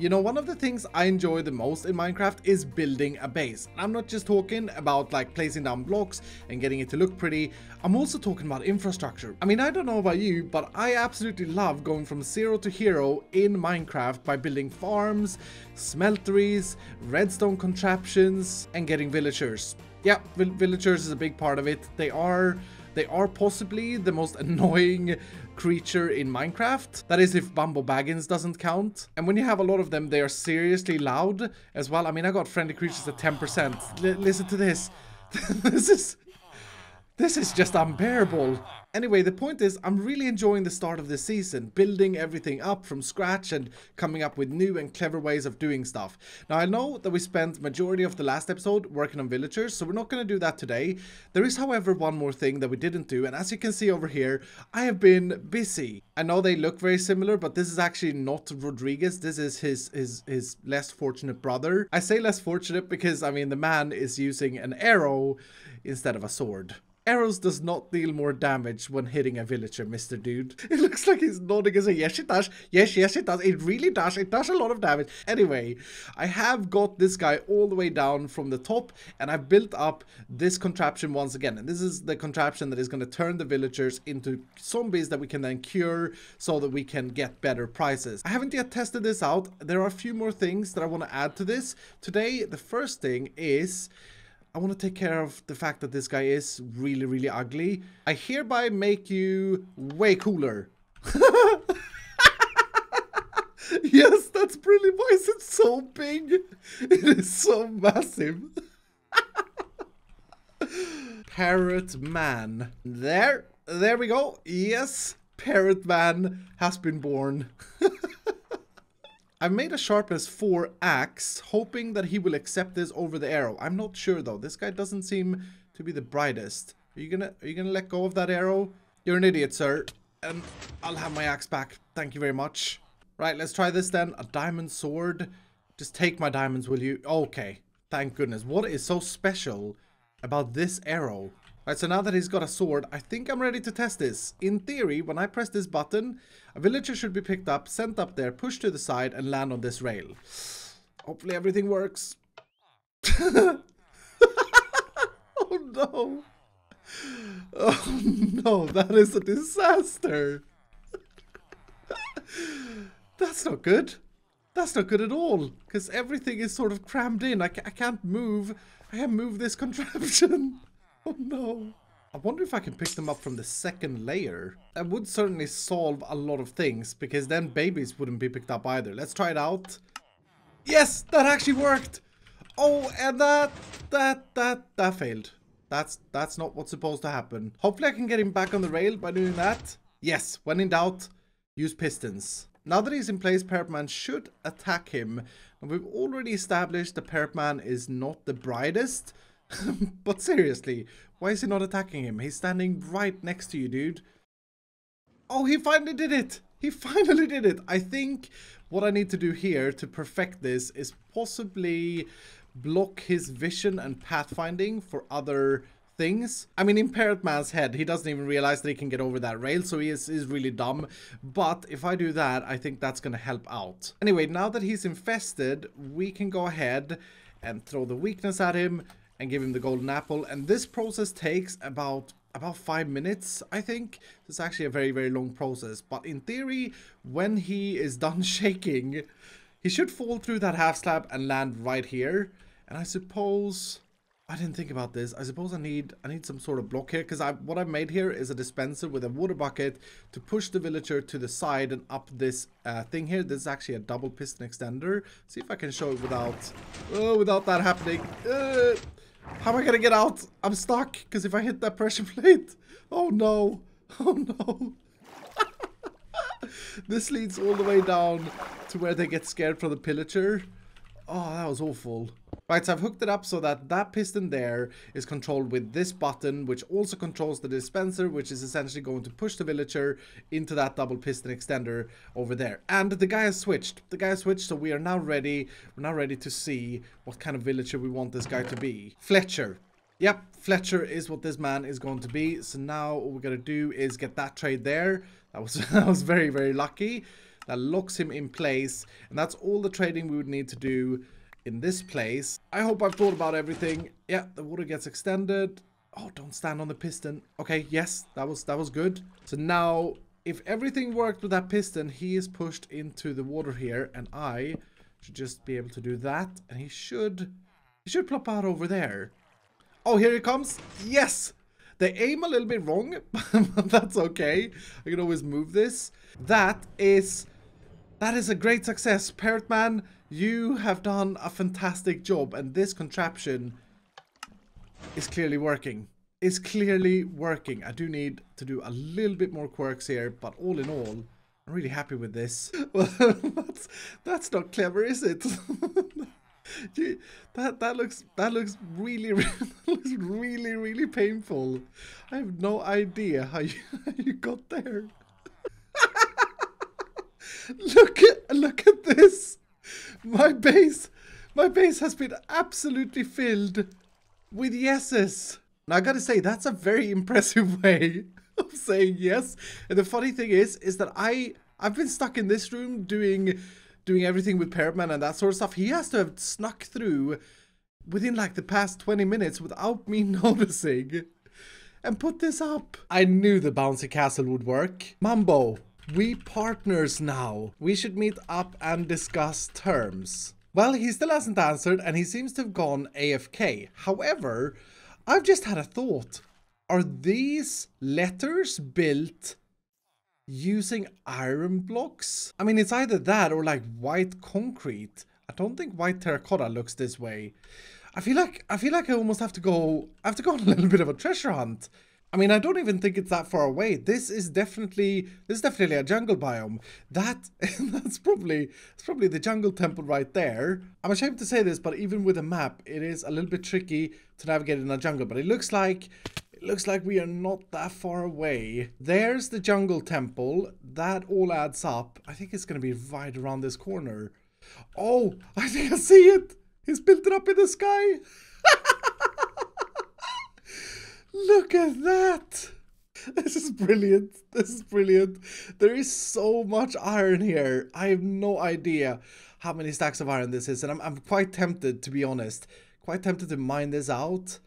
You know, one of the things I enjoy the most in Minecraft is building a base. And I'm not just talking about like placing down blocks and getting it to look pretty. I'm also talking about infrastructure. I mean, I don't know about you, but I absolutely love going from zero to hero in Minecraft by building farms, smelteries, redstone contraptions, and getting villagers. Yeah, villagers is a big part of it. They are possibly the most annoying creature in Minecraft. That is if Bumble Baggins doesn't count. And when you have a lot of them, they are seriously loud as well. I mean, I got friendly creatures at 10%. Listen to this. This is just unbearable. Anyway, the point is, I'm really enjoying the start of the season, building everything up from scratch and coming up with new and clever ways of doing stuff. Now, I know that we spent majority of the last episode working on villagers, so we're not going to do that today. There is, however, one more thing that we didn't do, and as you can see over here, I have been busy. I know they look very similar, but this is actually not Rodriguez. This is his less fortunate brother. I say less fortunate because, I mean, the man is using an arrow instead of a sword. Arrows does not deal more damage when hitting a villager, Mr. Dude. It looks like he's nodding and saying, yes, it does. Yes, yes, it does. It really does. It does a lot of damage. Anyway, I have got this guy all the way down from the top, and I've built up this contraption once again. And this is the contraption that is going to turn the villagers into zombies that we can then cure so that we can get better prizes. I haven't yet tested this out. There are a few more things that I want to add to this. Today, the first thing is, I want to take care of the fact that this guy is really, really ugly. I hereby make you way cooler. Yes, that's brilliant. Why is it so big? It is so massive. Parrot Man. There we go. Yes, Parrot Man has been born. I made a sharpness 4 axe, hoping that he will accept this over the arrow. I'm not sure though. This guy doesn't seem to be the brightest. Are you gonna let go of that arrow? You're an idiot, sir. And I'll have my axe back. Thank you very much. Right, let's try this then. A diamond sword. Just take my diamonds, will you? Okay. Thank goodness. What is so special about this arrow? Right, so now that he's got a sword, I think I'm ready to test this. In theory, when I press this button, a villager should be picked up, sent up there, pushed to the side, and land on this rail. Hopefully everything works. Oh no. Oh no, that is a disaster. That's not good. That's not good at all, because everything is sort of crammed in. I can't move. I can't move this contraption. Oh no. I wonder if I can pick them up from the second layer. That would certainly solve a lot of things, because then babies wouldn't be picked up either. Let's try it out. Yes, that actually worked. Oh, and that failed. That's not what's supposed to happen. Hopefully I can get him back on the rail by doing that. Yes, when in doubt, use pistons. Now that he's in place, Parrot Man should attack him. And we've already established that Parrot Man is not the brightest. But seriously, why is he not attacking him? He's standing right next to you, dude. Oh, he finally did it! He finally did it! I think what I need to do here to perfect this is possibly block his vision and pathfinding for other things. I mean, in Parrot Man's head, he doesn't even realize that he can get over that rail, so he is really dumb. But if I do that, I think that's going to help out. Anyway, now that he's infested, we can go ahead and throw the weakness at him and give him the golden apple. And this process takes about 5 minutes, I think. It's actually a very, very long process. But in theory, when he is done shaking, he should fall through that half slab and land right here. And I suppose, I didn't think about this. I suppose I need some sort of block here, because what I've made here is a dispenser with a water bucket to push the villager to the side and up this thing here. This is actually a double piston extender. See if I can show it without that happening. How am I gonna get out? I'm stuck, because if I hit that pressure plate... Oh no! Oh no! This leads all the way down to where they get scared from the pillager. Oh, that was awful. Right, so I've hooked it up so that that piston there is controlled with this button, which also controls the dispenser, which is essentially going to push the villager into that double piston extender over there. And the guy has switched. The guy has switched, so we are now ready. We're now ready to see what kind of villager we want this guy to be. Fletcher. Yep, Fletcher is what this man is going to be. So now what we're going to do is get that trade there. That was very, very lucky. that locks him in place. And that's all the trading we would need to do in this place. I hope I've thought about everything. Yeah, the water gets extended. Oh, don't stand on the piston. Okay, yes, that was good. So now, if everything worked with that piston, he is pushed into the water here. And I should just be able to do that. And he should plop out over there. Oh, here he comes. Yes! They aim a little bit wrong, but that's okay. I can always move this. That is a great success. Parrot Man, you have done a fantastic job. And this contraption is clearly working. It's clearly working. I do need to do a little bit more quirks here, but all in all, I'm really happy with this. Well, that's not clever, is it? That looks really painful. I have no idea how you got there. Look at this. My base has been absolutely filled with yeses. Now I gotta say, that's a very impressive way of saying yes. And the funny thing is that I've been stuck in this room doing everything with Parrot Man and that sort of stuff. He has to have snuck through within like the past 20 minutes without me noticing and put this up. I knew the bouncy castle would work. Mumbo, we partners now. We should meet up and discuss terms. Well, he still hasn't answered and he seems to have gone AFK. However, I've just had a thought. Are these letters built using iron blocks? I mean, it's either that or like white concrete. I don't think white terracotta looks this way. I feel like I almost have to go on a little bit of a treasure hunt. I mean, I don't even think it's that far away. This is definitely a jungle biome. That's probably the jungle temple right there. I'm ashamed to say this, but even with a map, it is a little bit tricky to navigate in a jungle, but it looks like we are not that far away. There's the jungle temple. That all adds up. I think it's going to be right around this corner. Oh, I think I see it. He's built it up in the sky. Look at that. This is brilliant. This is brilliant. There is so much iron here. I have no idea how many stacks of iron this is. And I'm quite tempted, to be honest. Quite tempted to mine this out.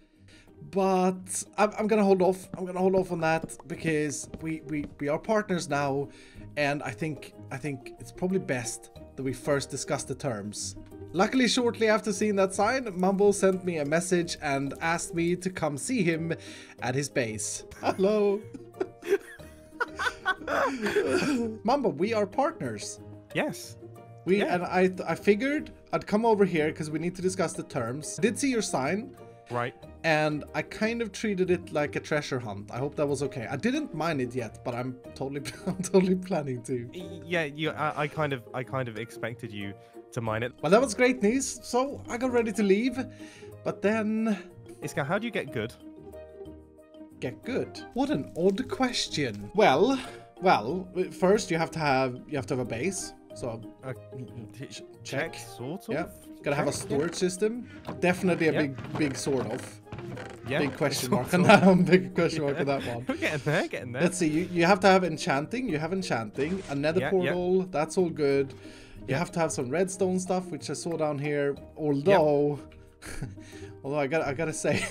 But I'm gonna hold off. I'm gonna hold off on that because we are partners now, and I think it's probably best that we first discuss the terms. Luckily, shortly after seeing that sign, Mumbo sent me a message and asked me to come see him at his base. Hello, Mumbo. We are partners. Yes. And I figured I'd come over here because we need to discuss the terms. I did see your sign. Right. And I kind of treated it like a treasure hunt. I hope that was okay. I didn't mine it yet, but I'm totally planning to. Yeah, I kind of expected you to mine it. Well, that was great news. So I got ready to leave, but then. Iska, how do you get good? Get good? What an odd question. Well. First, you have to have a base. So check. Sort of. Yeah. Gotta have a storage system. Definitely a big sort of. Yeah. Big question mark on that one. Big question mark on that one. We're getting there, getting there. Let's see, you have to have enchanting. You have enchanting. A nether portal, that's all good. You have to have some redstone stuff, which I saw down here. Although, although I gotta say,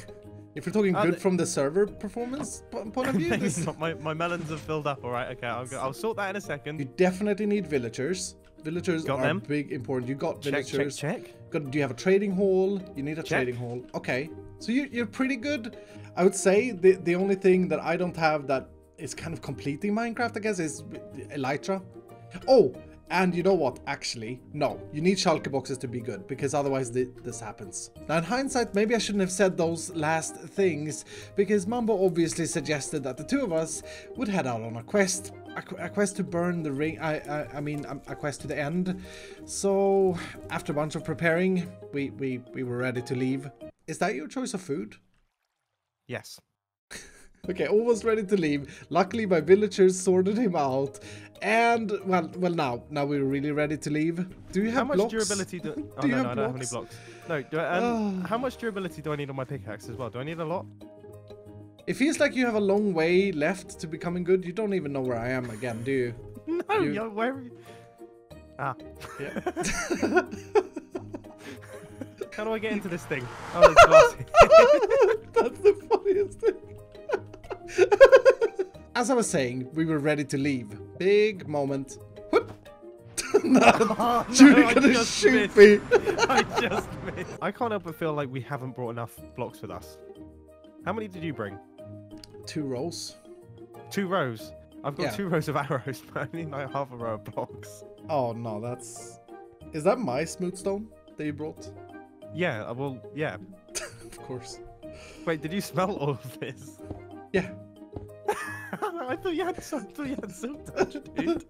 if you're talking good from the server performance point of view, my melons have filled up. All right, okay, I'll sort that in a second. You definitely need villagers. Villagers got are them. Big, important. You got villagers. Check. Do you have a trading hall? You need a trading hall. Okay. So you're pretty good. I would say the only thing that I don't have that is kind of completing Minecraft, I guess, is Elytra. Oh, and you know what? Actually, no. You need shulker boxes to be good, because otherwise this happens. Now, in hindsight, maybe I shouldn't have said those last things, because Mumbo obviously suggested that the two of us would head out on a quest. A quest to burn the ring. I mean, a quest to the end. So, after a bunch of preparing, we were ready to leave. Is that your choice of food? Yes. Okay, almost ready to leave. Luckily, my villagers sorted him out, and well, now we're really ready to leave. Do you have how much blocks? Durability? No, I don't have any blocks. No. How much durability do I need on my pickaxe as well? Do I need a lot? It feels like you have a long way left to becoming good. You don't even know where I am again, do you? No, where are you? Ah. Yeah. How do I get into this thing? Oh, it's glassy. That's the funniest thing. As I was saying, we were ready to leave. Big moment. Whoop! No, oh, Judy no, gonna shoot me. I just missed. I can't help but feel like we haven't brought enough blocks with us. How many did you bring? 2 rows. 2 rows? I've got 2 rows of arrows, but I need like half a row of blocks. Oh no, that's... Is that my smooth stone that you brought? Yeah, well, yeah. Of course. Wait, did you smell all of this? Yeah. I thought you had some touch, dude.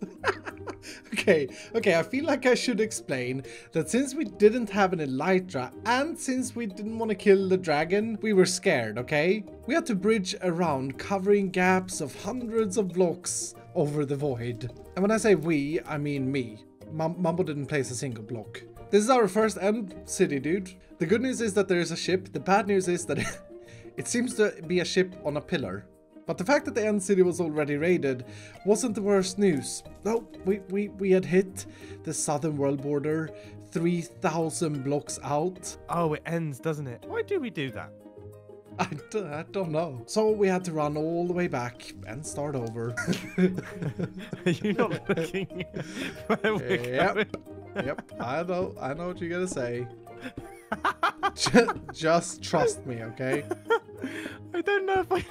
Okay, I feel like I should explain that since we didn't have an elytra and since we didn't want to kill the dragon, we were scared, okay? We had to bridge around, covering gaps of hundreds of blocks over the void. And when I say we, I mean me. Mumbo didn't place a single block. This is our first end city, dude. The good news is that there is a ship. The bad news is that it seems to be a ship on a pillar. But the fact that the end city was already raided wasn't the worst news. No, we had hit the southern world border 3,000 blocks out. Oh, it ends, doesn't it? Why do we do that? I don't know. So we had to run all the way back and start over. Are you not looking where we're going? Yep, I know what you're gonna say. Just trust me, okay? I don't know if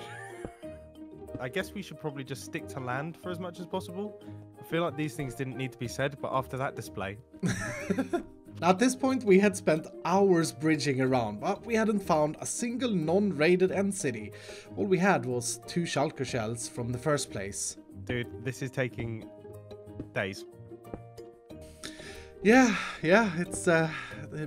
I guess we should probably just stick to land for as much as possible. I feel like these things didn't need to be said, but after that display. Now, at this point, we had spent hours bridging around, but we hadn't found a single non-raided end city. All we had was 2 shulker shells from the first place. Dude, this is taking days. Yeah, it's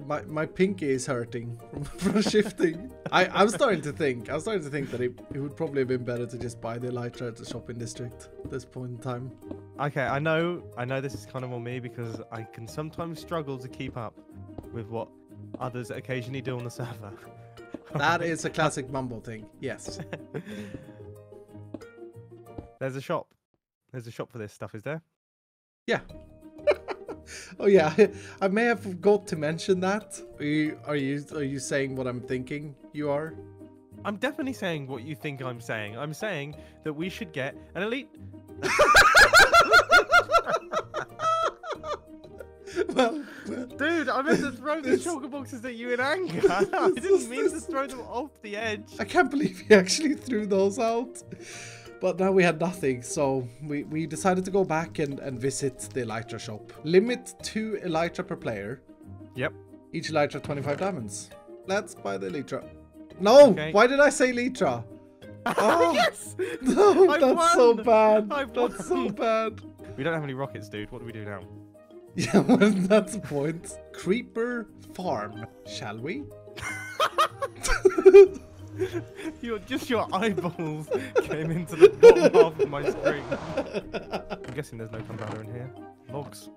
my pinky is hurting from shifting. I'm starting to think that it would probably have been better to just buy the elytra at the shopping district at this point in time. Okay, I know this is kind of on me because I can sometimes struggle to keep up with what others occasionally do on the server. That is a classic Mumbo thing. Yes. There's a shop. There's a shop for this stuff, is there? Yeah. Oh yeah, I may have forgot to mention that. Are you saying what I'm thinking you are? I'm definitely saying what you think I'm saying. I'm saying that we should get an elite... Well, dude, I meant to throw the shulker boxes at you in anger. I didn't mean to throw them off the edge. I can't believe he actually threw those out. But now we had nothing, so we decided to go back and visit the elytra shop. Limit 2 elytra per player. Yep. Each elytra 25 diamonds. Let's buy the elytra. No! Okay. Why did I say elytra? Oh, yes! No, that's so bad. That's so bad. We don't have any rockets, dude. What do we do now? Yeah, well, that's the point. Creeper farm. Shall we? Just your eyeballs came into the bottom half of my screen. I'm guessing there's no gunpowder in here. Logs.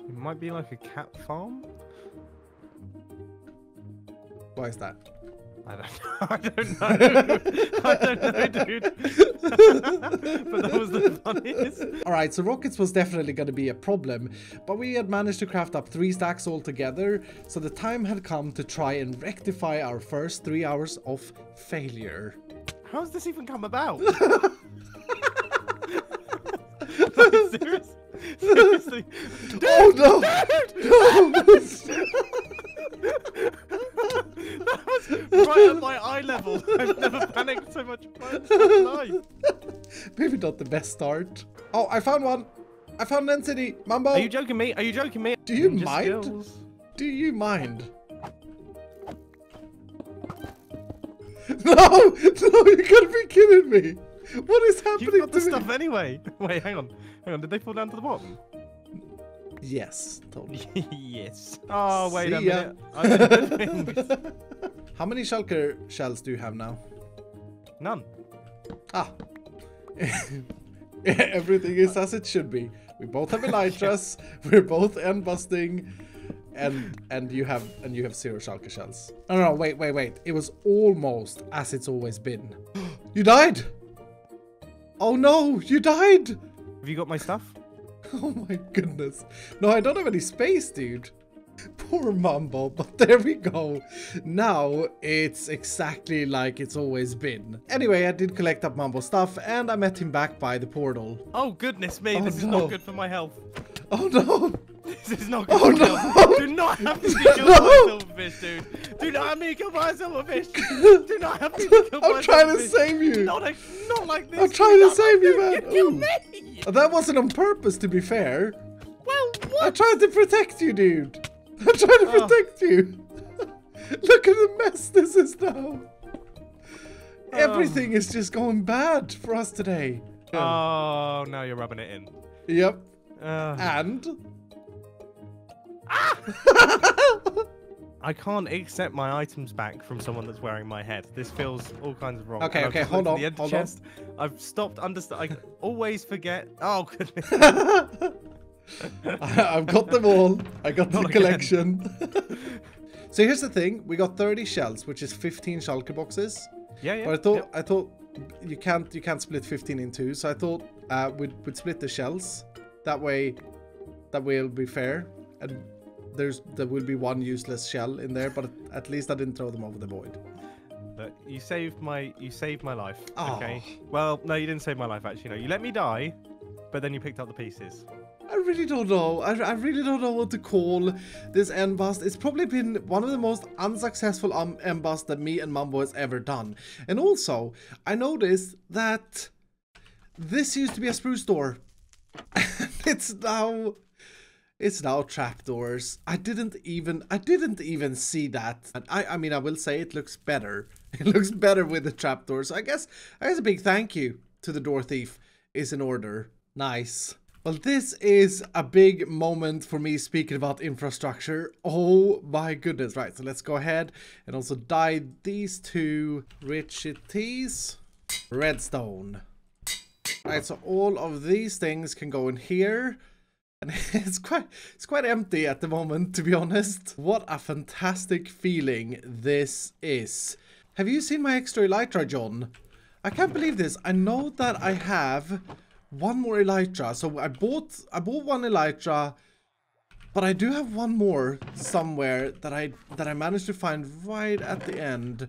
It might be like a cat farm. Why is that? I don't know, dude. But that was the funniest. Alright, so rockets was definitely going to be a problem, but we had managed to craft up 3 stacks altogether, so the time had come to try and rectify our first 3 hours of failure. How has this even come about? Like, seriously? Dude, oh no! Dude! No! That was right at my eye level. I've never panicked so much in my life. Maybe not the best start. Oh, I found one. I found an entity. Mumbo. Are you joking me? Are you joking me? Do you mind? Skills. Do you mind? No! No, you gotta be kidding me. What is happening to me? You got the stuff anyway. Wait, hang on. Did they fall down to the bottom? Yes, totally. Yes. Oh, wait a minute. How many shulker shells do you have now? None. Ah. Everything is as it should be. We both have elytras. We're both end busting, and you have 0 shulker shells. Oh no! Wait! It was almost as it's always been. You died. Oh no! You died. Have you got my stuff? Oh my goodness. No, I don't have any space, dude. Poor Mumbo, but there we go. Now it's exactly like it's always been. Anyway, I did collect up Mumbo's stuff and I met him back by the portal. Oh goodness me, this is not good for my health. Oh no! This is not good for my health. Do not have me to kill my silverfish, dude. Do not have me to kill my silverfish. Do not have me to kill my silverfish. I'm trying to save you. Not like this. I'm trying to save you, man. Kill me. That wasn't on purpose, to be fair. Well, what? I tried to protect you, dude. I'm trying to protect you. Look at the mess this is now. Everything is just going bad for us today. Oh, now you're rubbing it in. Yep. And? Ah! I can't accept my items back from someone that's wearing my head. This feels all kinds of wrong. Okay, and okay, hold on, hold chest. On. I've stopped I always forget. Oh, goodness. I've got them all. I got the collection. So here's the thing. We got 30 shells, which is 15 shulker boxes. Yeah, yeah. But I thought you can't split 15 in two. So I thought we'd split the shells. That way it'll be fair. And there will be one useless shell in there, but at least I didn't throw them over the void. But you saved my life. Oh. Okay. Well, no, you didn't save my life actually. No, you let me die, but then you picked up the pieces. I really don't know. I really don't know what to call this end bust. It's probably been one of the most unsuccessful end bust that me and Mumbo has ever done. And also, I noticed that this used to be a spruce door. And it's now trapdoors. I didn't even see that. And I mean, I will say it looks better. It looks better with the trapdoors. I guess a big thank you to the door thief is in order. Nice. Well, this is a big moment for me speaking about infrastructure. Oh my goodness. Right, so let's go ahead and also dye these two richities redstone. Right, so all of these things can go in here. And it's quite empty at the moment, to be honest. What a fantastic feeling this is. Have you seen my extra elytra, John? I can't believe this. I know that I have one more elytra, so I bought one elytra, but I do have one more somewhere that I managed to find right at the end,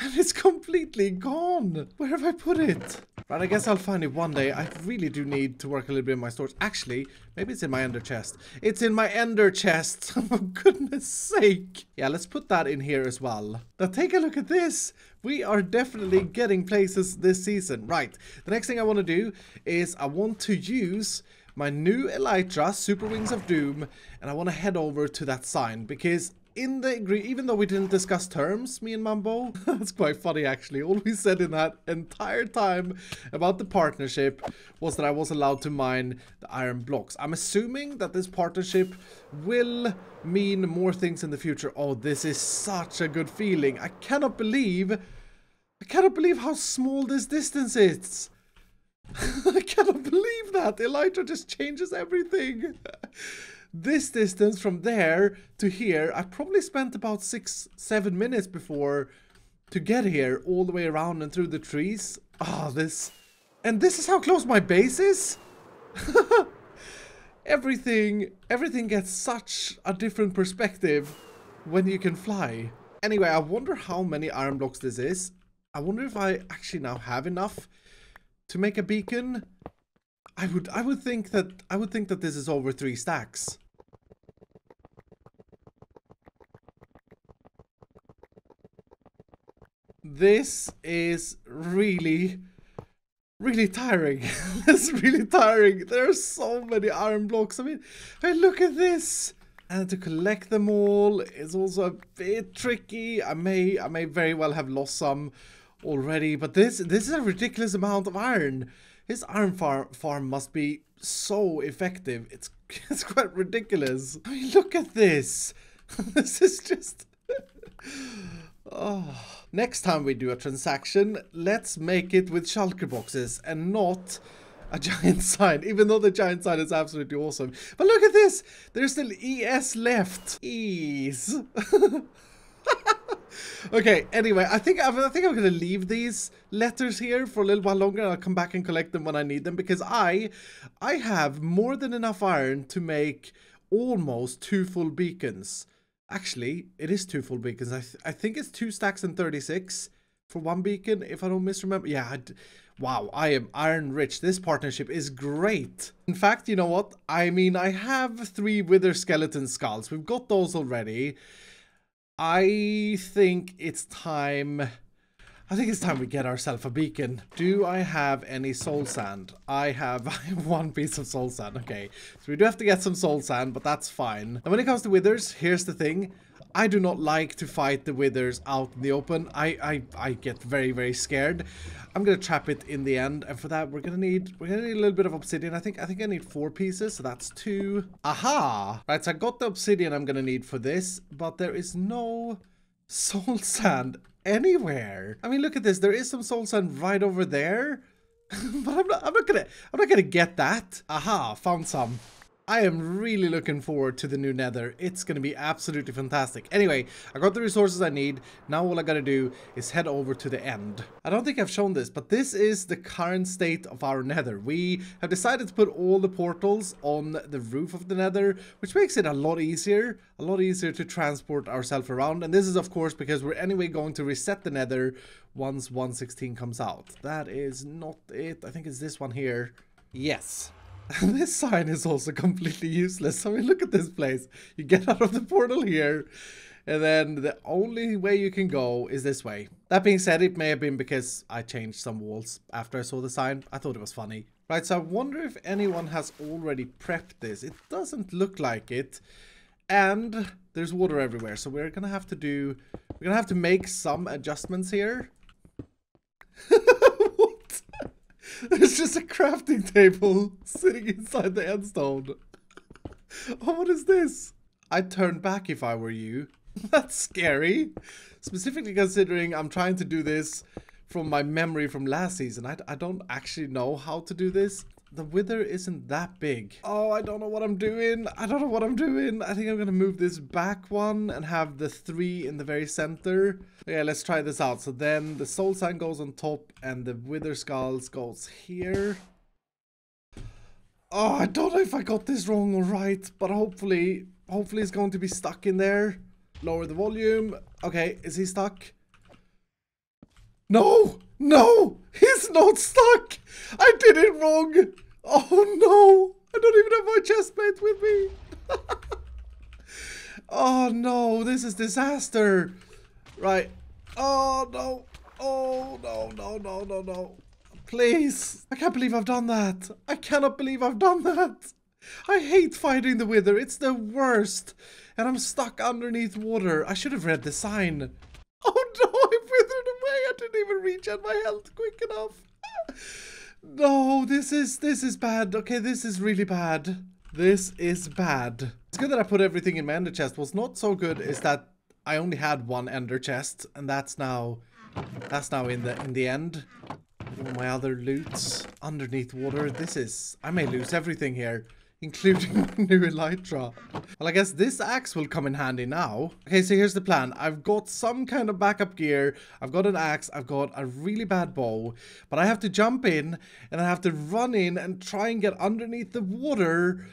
and it's completely gone. Where have I put it? Right, I guess I'll find it one day. I really do need to work a little bit in my storage. Actually, maybe it's in my ender chest. It's in my ender chest, for goodness sake. Yeah, let's put that in here as well. Now take a look at this. We are definitely getting places this season. Right, the next thing I want to do is I want to use my new elytra, Super Wings of Doom, and I want to head over to that sign because in the agreement, even though we didn't discuss terms, me and Mumbo, that's quite funny actually. All we said in that entire time about the partnership was that I was allowed to mine the iron blocks. I'm assuming that this partnership will mean more things in the future. Oh, this is such a good feeling. I cannot believe how small this distance is. I cannot believe that. Elytra just changes everything. This distance from there to here, I probably spent about 6-7 minutes before to get here, all the way around and through the trees. Ah, this is how close my base is. everything gets such a different perspective when you can fly. Anyway, I wonder how many iron blocks this is. I wonder if I actually now have enough to make a beacon. I would think that this is over 3 stacks. This is really, really tiring. It's really tiring. There are so many iron blocks. I mean, look at this. And to collect them all is also a bit tricky. I may very well have lost some already, but this is a ridiculous amount of iron. His iron farm must be so effective. It's quite ridiculous. I mean, look at this. This is just... oh. Next time we do a transaction, let's make it with shulker boxes and not a giant sign, even though the giant sign is absolutely awesome. But look at this. There's still ES left. Ease. Okay, anyway, I think I'm gonna leave these letters here for a little while longer, and I'll come back and collect them when I need them, because I have more than enough iron to make almost 2 full beacons. Actually, it is 2 full beacons. I think it's 2 stacks and 36 for 1 beacon, if I don't misremember. Yeah, wow, I am iron rich. This partnership is great. In fact, you know what? I mean, I have 3 wither skeleton skulls. We've got those already. I think it's time we get ourselves a beacon. Do I have any soul sand? I have 1 piece of soul sand. Okay, so we do have to get some soul sand, but that's fine. And when it comes to withers, here's the thing. I do not like to fight the withers out in the open. I get very, very scared. I'm gonna trap it in the end, and for that we're gonna need a little bit of obsidian. I think I need 4 pieces, so that's 2. Aha! Right, so I got the obsidian I'm gonna need for this, but there is no soul sand anywhere. I mean, look at this. There is some soul sand right over there, but I'm not gonna get that. Aha! Found some. I am really looking forward to the new nether. It's going to be absolutely fantastic. Anyway, I got the resources I need. Now all I got to do is head over to the end. I don't think I've shown this, but this is the current state of our nether. We have decided to put all the portals on the roof of the nether, which makes it a lot easier to transport ourselves around. And this is, of course, because we're anyway going to reset the nether once 1.16 comes out. That is not it. I think it's this one here. Yes. And this sign is also completely useless. I mean, look at this place. You get out of the portal here, and then the only way you can go is this way. That being said, it may have been because I changed some walls after I saw the sign. I thought it was funny. Right, so I wonder if anyone has already prepped this. It doesn't look like it. And there's water everywhere, so we're gonna have to make some adjustments here. There's just a crafting table sitting inside the endstone. Oh, what is this? I'd turn back if I were you. That's scary. Specifically considering I'm trying to do this from my memory from last season. I don't actually know how to do this. The wither isn't that big. Oh, I don't know what I'm doing. I think I'm gonna move this back one and have the 3 in the very center. Yeah, let's try this out. So then the soul sign goes on top and the wither skulls goes here. Oh, I don't know if I got this wrong or right, but hopefully it's going to be stuck in there. Lower the volume. Okay, is he stuck? No! No! He's not stuck! I did it wrong! Oh no! I don't even have my chestplate with me! Oh no, this is disaster! Right. Oh no! Oh no, no, no, no, no. Please! I can't believe I've done that! I cannot believe I've done that! I hate fighting the wither, it's the worst! And I'm stuck underneath water. I should have read the sign. Oh no, I withered away. I didn't even reach out my health quick enough. No, this is bad. Okay, this is really bad. This is bad. It's good that I put everything in my ender chest. What's not so good is that I only had 1 ender chest, and that's now in the end. All my other loot's underneath water. I may lose everything here, including new elytra. Well, I guess this axe will come in handy now. Okay, so here's the plan. I've got some kind of backup gear. I've got an axe. I've got a really bad bow. But I have to jump in, and I have to run in and try and get underneath the water,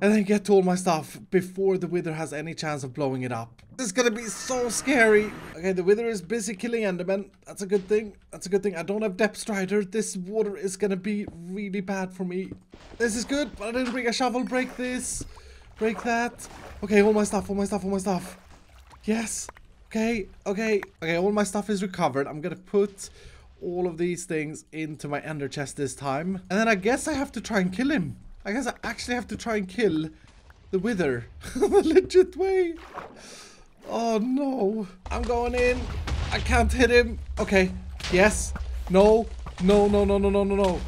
and then get to all my stuff before the wither has any chance of blowing it up. This is gonna be so scary. Okay, the wither is busy killing endermen. That's a good thing. I don't have depth strider. This water is gonna be really bad for me. This is good, but I didn't bring a shovel. Break this. Break that. Okay, all my stuff. Yes. Okay, all my stuff is recovered. I'm gonna put all of these things into my ender chest this time. And then I guess I have to try and kill him. I guess I actually have to try and kill the wither the legit way. Oh no. I'm going in. I can't hit him. Okay. Yes. No. No.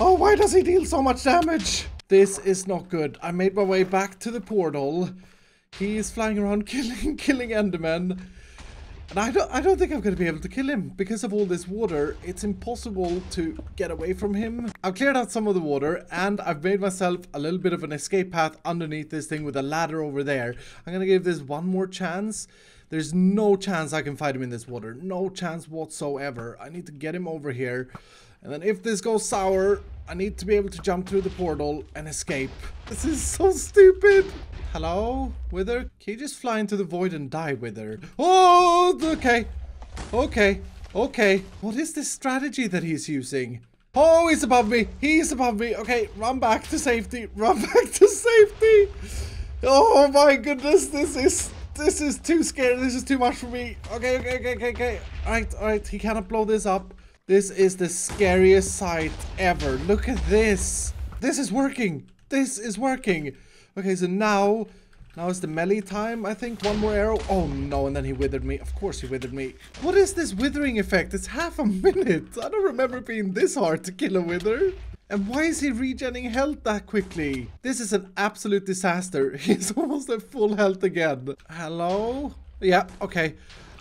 Oh, why does he deal so much damage? This is not good. I made my way back to the portal. He is flying around killing endermen. And I don't think I'm going to be able to kill him. Because of all this water, it's impossible to get away from him. I've cleared out some of the water, and I've made myself a little bit of an escape path underneath this thing with a ladder over there. I'm going to give this one more chance. There's no chance I can fight him in this water. No chance whatsoever. I need to get him over here. And then if this goes sour, I need to be able to jump through the portal and escape. This is so stupid. Hello, Wither? Can you just fly into the void and die, Wither? Oh, okay. Okay. Okay. What is this strategy that he's using? Oh, he's above me. He's above me. Okay, run back to safety. Run back to safety. Oh my goodness, this is too scary. This is too much for me. Okay, okay, okay, okay, okay. All right. He cannot blow this up. This is the scariest sight ever. Look at this. This is working. This is working. Okay, so now is the melee time, I think. One more arrow. Oh, no, and then he withered me. Of course he withered me. What is this withering effect? It's half a minute. I don't remember being this hard to kill a wither. And why is he regenerating health that quickly? This is an absolute disaster. He's almost at full health again. Hello? Yeah, okay.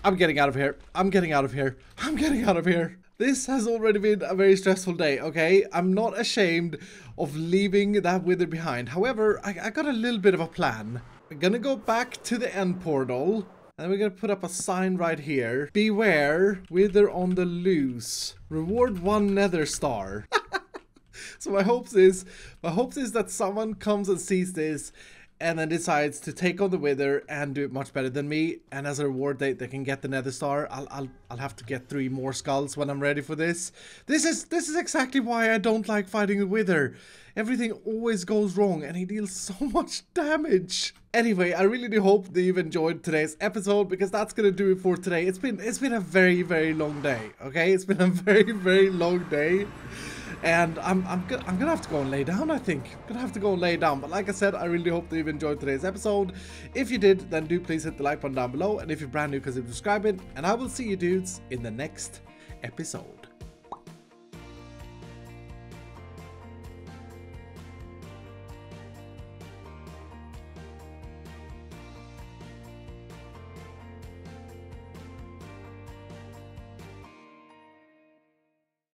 I'm getting out of here. I'm getting out of here. I'm getting out of here. This has already been a very stressful day, okay? I'm not ashamed of leaving that wither behind. However, I got a little bit of a plan. We're gonna go back to the end portal. And we're gonna put up a sign right here. Beware, wither on the loose. Reward one nether star. So my hopes is that someone comes and sees this and then decides to take on the wither and do it much better than me. And as a reward, they can get the nether star. I'll have to get 3 more skulls when I'm ready for this. This is exactly why I don't like fighting the wither. Everything always goes wrong and he deals so much damage. Anyway, I really do hope that you've enjoyed today's episode, because that's gonna do it for today. It's been a very, very long day, okay? It's been a very, very long day. And I'm gonna have to go and lay down, I think. I'm gonna have to go and lay down. But like I said, I really hope that you've enjoyed today's episode. If you did, then do please hit the like button down below. And if you're brand new, consider subscribing. And I will see you dudes in the next episode.